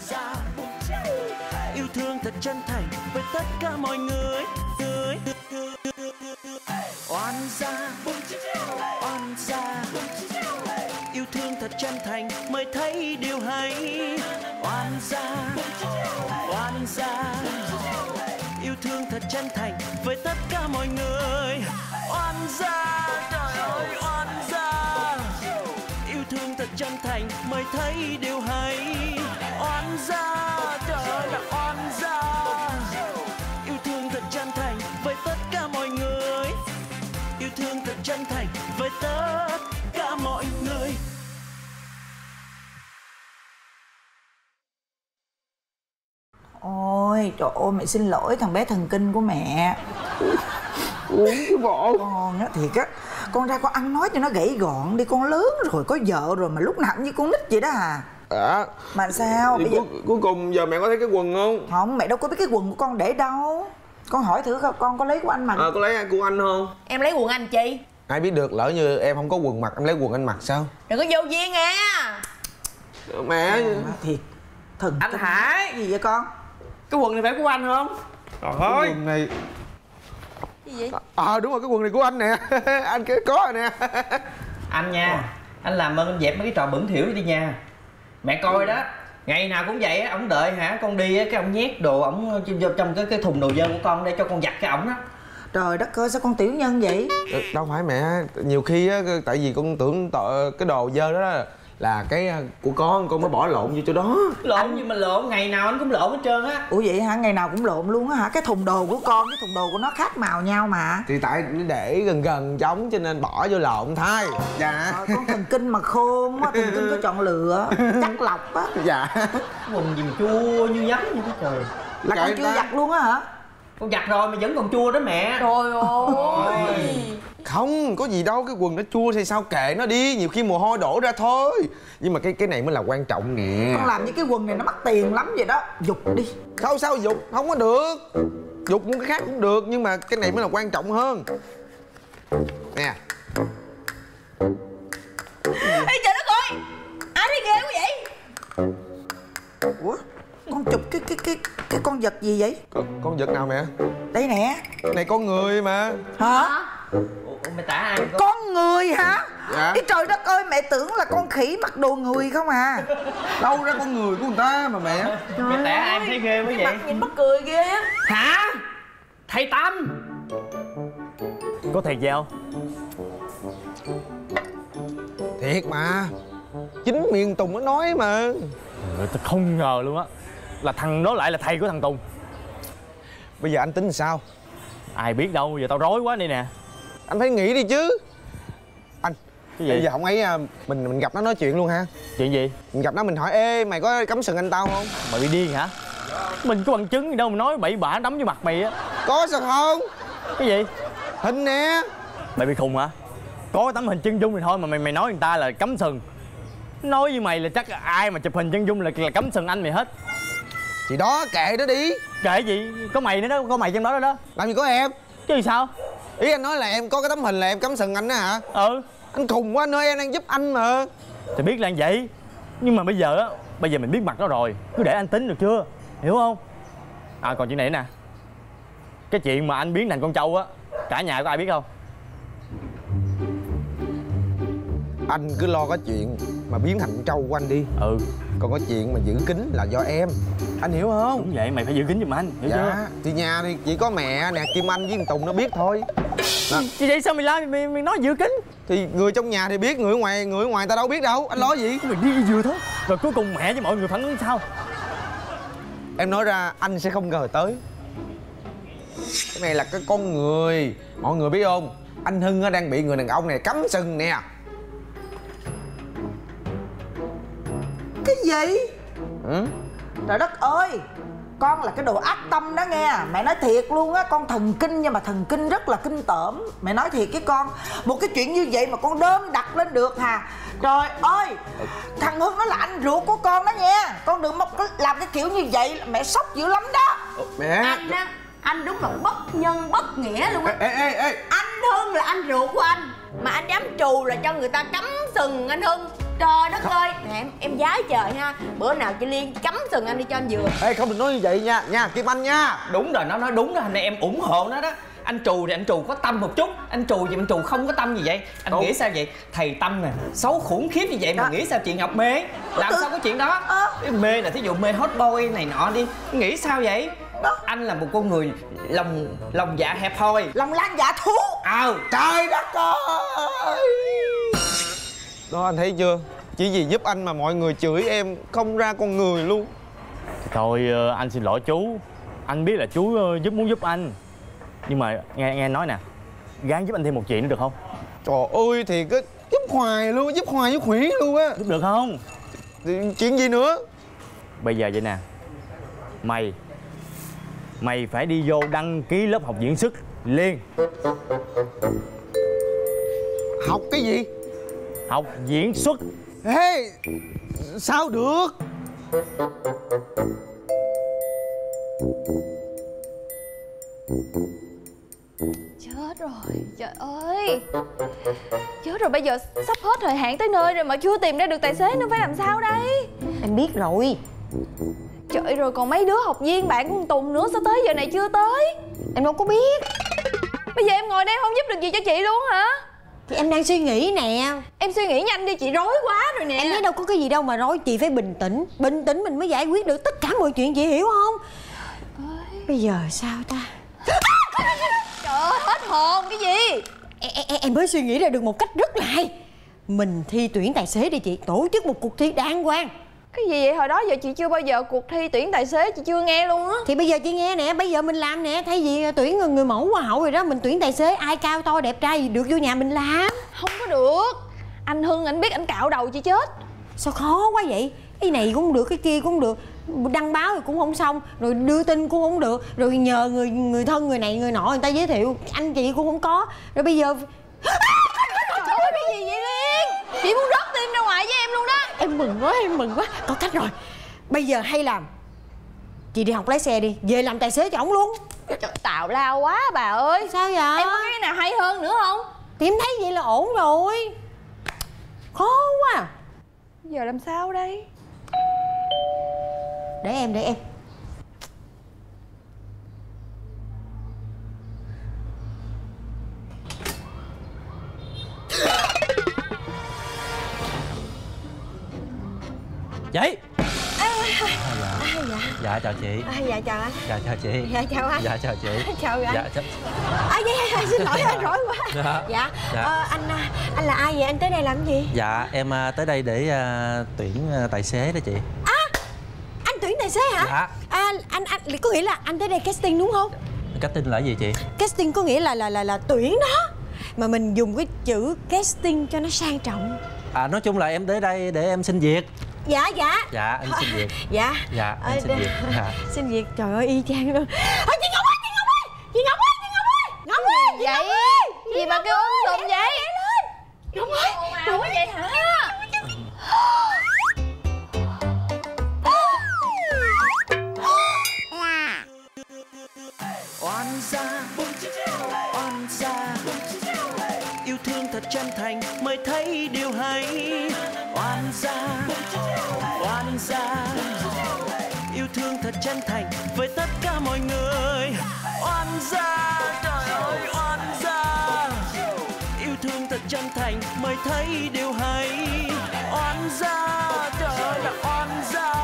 Gia Bùm Chéo, yêu thương thật chân thành với tất cả mọi người. Oan Gia Bùm Chéo, Oan Gia Bùm Chéo, yêu thương thật chân thành mới thấy điều hay. Oan Gia Bùm Chéo, Oan Gia Bùm Chéo, yêu thương thật chân thành với tất cả mọi người. Oan Gia, trời ơi Oan Gia, yêu thương thật chân thành mới thấy điều hay. Oan Gia, trời ơi là Oan Gia, yêu thương thật chân thành với tất cả mọi người, yêu thương thật chân thành với tất cả mọi người. Ôi trời ơi, mẹ xin lỗi thằng bé thần kinh của mẹ. Uống cái bộ con á, thiệt á, con ra con ăn nói cho nó gãy gọn đi, con lớn rồi, có vợ rồi mà lúc nào cũng như con nít vậy đó à. Dạ. Mà sao bây giờ... cuối cùng giờ mẹ có thấy cái quần không? Không, mẹ đâu có biết cái quần của con để đâu. Con hỏi thử coi, con có lấy của anh mặc? Có lấy của anh không? Em lấy quần anh chị. Ai biết được, lỡ như em không có quần mặc, em lấy quần anh mặc sao? Đừng có vô duyên à. Mẹ à, thiệt. Thần anh Hải gì vậy con? Cái quần này phải của anh không? Trời ơi, quần này gì vậy? Ờ đúng rồi, cái quần này của anh nè. Anh có rồi nè. Anh nha, anh làm ơn anh dẹp mấy cái trò bẩn thỉu đi nha. Mẹ coi đó, ngày nào cũng vậy á, ổng đợi hả con đi á, cái ổng nhét đồ ổng vô trong cái thùng đồ dơ của con để cho con giặt cái ổng đó. Trời đất ơi, sao con tiểu nhân vậy? Đâu phải mẹ, nhiều khi á, tại vì con tưởng cái đồ dơ đó đó là cái của con mới bỏ lộn vô chỗ đó. Lộn gì mà lộn, ngày nào anh cũng lộn hết trơn á. Ủa vậy hả, ngày nào cũng lộn luôn á hả? Cái thùng đồ của con, cái thùng đồ của nó khác màu nhau mà. Thì tại để gần giống cho nên bỏ vô lộn thay. Dạ. Rồi, con thần kinh mà khôn quá, thần kinh có chọn lựa, chắc lọc á. Dạ. Quần gì mà chua như giấm như cái trời. Là con chưa giặt luôn á hả? Con giặt rồi mà vẫn còn chua đó mẹ. Trời ơi. Không có gì đâu, cái quần nó chua thì sao kệ nó đi, nhiều khi mồ hôi đổ ra thôi. Nhưng mà cái này mới là quan trọng nè. Con làm như cái quần này nó mắc tiền lắm vậy đó. Dục đi. Không sao dục, không có được. Dục muốn cái khác cũng được, nhưng mà cái này mới là quan trọng hơn. Nè. Ê trời đất ơi, ai thấy ghê quá vậy? Ủa? Con chụp cái con vật gì vậy? Con vật nào mẹ? Đây nè. Này con người mà. Hả? Ủa, mày tả ai vậy? Con người hả? Dạ. Cái trời đất ơi, mẹ tưởng là con khỉ mặc đồ người không à. Đâu ra con người của người ta mà mẹ. Mày tả ai thấy ghê quá vậy? Mặt nhìn mắc cười ghê á. Hả? Thầy Tâm. Có thầy giao. Thiệt mà, chính miệng Tùng nó nói mà. Tôi không ngờ luôn á, là thằng đó lại là thầy của thằng Tùng. Bây giờ anh tính làm sao? Ai biết đâu, giờ tao rối quá đây nè. Anh phải nghĩ đi chứ. Anh, cái gì? Bây giờ không ấy, mình gặp nó nói chuyện luôn ha. Chuyện gì? Mình gặp nó mình hỏi, ê mày có cắm sừng anh tao không? Mày bị điên hả? Mình có bằng chứng gì đâu mà nói bậy bạ đấm vô mặt mày á. Có sao không? Cái gì? Hình nè. Mày bị khùng hả? Có tấm hình chân dung thì thôi mà mày nói người ta là cắm sừng. Nói với mày là chắc ai mà chụp hình chân dung là cắm sừng anh mày hết. Thì đó, kệ nó đi. Kệ gì? Có mày nữa đó, có mày trong đó đó. Làm gì có em? Chứ sao? Ý anh nói là em có cái tấm hình là em cắm sừng anh đó hả? Ừ. Anh khùng quá anh ơi, em đang giúp anh mà. Thì biết là vậy. Nhưng mà bây giờ á, bây giờ mình biết mặt nó rồi, cứ để anh tính được chưa? Hiểu không? À còn chuyện này nè, cái chuyện mà anh biến thành con trâu á, cả nhà có ai biết không? Anh cứ lo cái chuyện mà biến thành con trâu của anh đi. Ừ. Còn có chuyện mà giữ kín là do em. Anh hiểu không? Đúng vậy, mày phải giữ kín giùm anh, hiểu dạ. Chưa? Thì nhà thì chỉ có mẹ nè, Kim Anh với Tùng nó biết thôi. Thì vậy sao mày la mày nói giữ kín? Thì người trong nhà thì biết, người ngoài ta đâu biết đâu. Anh nói gì? Mày đi vừa thôi. Rồi cuối cùng mẹ với mọi người phản ứng sao? Em nói ra anh sẽ không ngờ tới. Cái này là cái con người, mọi người biết không? Anh Hưng nó đang bị người đàn ông này cắm sừng nè. Cái gì? Ừ? Trời đất ơi, con là cái đồ ác tâm đó nghe. Mẹ nói thiệt luôn á, con thần kinh nhưng mà thần kinh rất là kinh tởm. Mẹ nói thiệt với con, một cái chuyện như vậy mà con đơm đặt lên được hà. Trời ơi, thằng Hưng nó là anh ruột của con đó nghe. Con đừng làm cái kiểu như vậy, mẹ sốc dữ lắm đó. Mẹ. Anh á, anh đúng là bất nhân bất nghĩa luôn á. Ê. Anh Hưng là anh ruột của anh, mà anh dám trù là cho người ta cắm sừng anh Hưng. Trời đất ơi, nè em giái trời ha. Bữa nào chị Liên chấm sừng anh đi cho anh vừa. Ê không được nói như vậy nha, nha Kim Anh nha. Đúng rồi, nó nói đúng đó, hôm nay em ủng hộ nó đó. Anh trù thì anh trù có tâm một chút, anh trù gì anh trù không có tâm gì vậy? Anh đúng. Nghĩ sao vậy? Thầy Tâm nè, xấu khủng khiếp như vậy mà nghĩ sao chuyện học mê? Làm sao có chuyện đó? Mê là thí dụ mê hot boy này nọ đi, nghĩ sao vậy? Đó. Anh là một con người lòng dạ hẹp hòi, lòng lan dạ thú. Trời đất ơi. Đó anh thấy chưa? Chỉ vì giúp anh mà mọi người chửi em không ra con người luôn. Thôi anh xin lỗi chú. Anh biết là chú muốn giúp anh. Nhưng mà nghe anh nói nè, gán giúp anh thêm một chuyện nữa được không? Trời ơi thì cứ giúp hoài luôn, giúp khỉ luôn á. Giúp được không? Chuyện gì nữa? Bây giờ vậy nè, mày phải đi vô đăng ký lớp học diễn xuất liền. Học cái gì? Học diễn xuất. Ê sao được? Chết rồi, trời ơi. Chết rồi, bây giờ sắp hết thời hạn tới nơi rồi mà chưa tìm ra được tài xế nên phải làm sao đây? Em biết rồi. Trời rồi, còn mấy đứa học viên bạn của Tùng nữa, sao tới giờ này chưa tới? Em đâu có biết. Bây giờ em ngồi đây không giúp được gì cho chị luôn hả? Thì em đang suy nghĩ nè. Em suy nghĩ nhanh đi, chị rối quá rồi nè. Em thấy đâu có cái gì đâu mà rối, chị phải bình tĩnh. Bình tĩnh mình mới giải quyết được tất cả mọi chuyện, chị hiểu không? Bây giờ sao ta? Trời ơi, hết hồn cái gì? Em mới suy nghĩ ra được một cách rất là hay. Mình thi tuyển tài xế đi chị, tổ chức một cuộc thi đàng hoàng. Cái gì vậy? Hồi đó giờ chị chưa bao giờ cuộc thi tuyển tài xế, chị chưa nghe luôn á. Thì bây giờ chị nghe nè, bây giờ mình làm nè. Thay vì tuyển người mẫu hoa hậu rồi đó, mình tuyển tài xế, ai cao to đẹp trai gì được vô nhà mình làm. Không có được. Anh Hưng anh biết anh cạo đầu chị chết. Sao khó quá vậy? Cái này cũng được, cái kia cũng được, đăng báo thì cũng không xong, rồi đưa tin cũng không được, rồi nhờ người thân người này người nọ người ta giới thiệu, anh chị cũng không có, rồi bây giờ trời ơi cái gì vậy Liên? Chị muốn rớt tim ra ngoài với em luôn đó. Em mừng quá, em mừng quá. Có cách rồi, bây giờ hay làm, chị đi học lái xe đi, về làm tài xế cho ổng luôn. Trời, tào lao quá bà ơi. Sao vậy? Em có cái nào hay hơn nữa không? Thì em thấy vậy là ổn rồi. Khó quá à. Giờ làm sao đây? Để em chị. Dạ chào chị. Dạ chào anh. Dạ chào chị. Dạ chào anh. Dạ chào chị. Chào anh. Dạ chào. Dạ xin lỗi anh, rối quá. Dạ. Anh là ai vậy? Anh tới đây làm gì? Dạ em tới đây để tuyển tài xế đó chị. Anh tuyển tài xế hả? Dạ. Anh có nghĩa là anh tới đây casting đúng không? Casting là gì chị? Casting có nghĩa là tuyển đó. Mà mình dùng cái chữ casting cho nó sang trọng. Nói chung là em tới đây để em xin việc. Dạ em xin việc. Dạ em xin việc. Xin việc, trời ơi y chang luôn. Chị Ngọc ơi, chị Ngọc ơi vậy gì mà kêu ôm sùm vậy? Ngọc ơi, đùa vậy hả? Oan gia bùm chéo, oan gia bùm chéo, yêu thương thật chân thành mới thấy điều hay. Oan gia bùm chéo, oan gia yêu thương thật chân thành với tất cả mọi người. Oan gia, trời ơi oan gia, yêu thương thật chân thành mới thấy điều hay. Oan gia, trời ơi là oan gia.